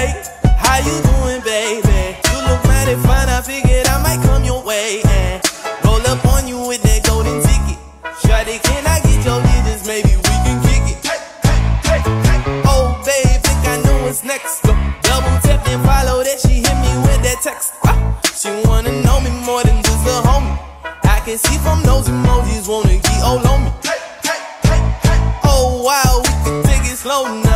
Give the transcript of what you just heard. hey, how you doing, baby? You look mighty fine, I figured I might come your way and roll up on you with that golden ticket. Shawty, can I get your digits? Maybe we can kick it. Hey, hey, hey, hey. Oh, babe, think I know what's next. Go double tap and follow that. She hit me with that text. She wanna know me more than just a homie. I can see from those emojis wanna get all on me. Hey, hey, hey, hey. Oh, wow, we can take it slow now.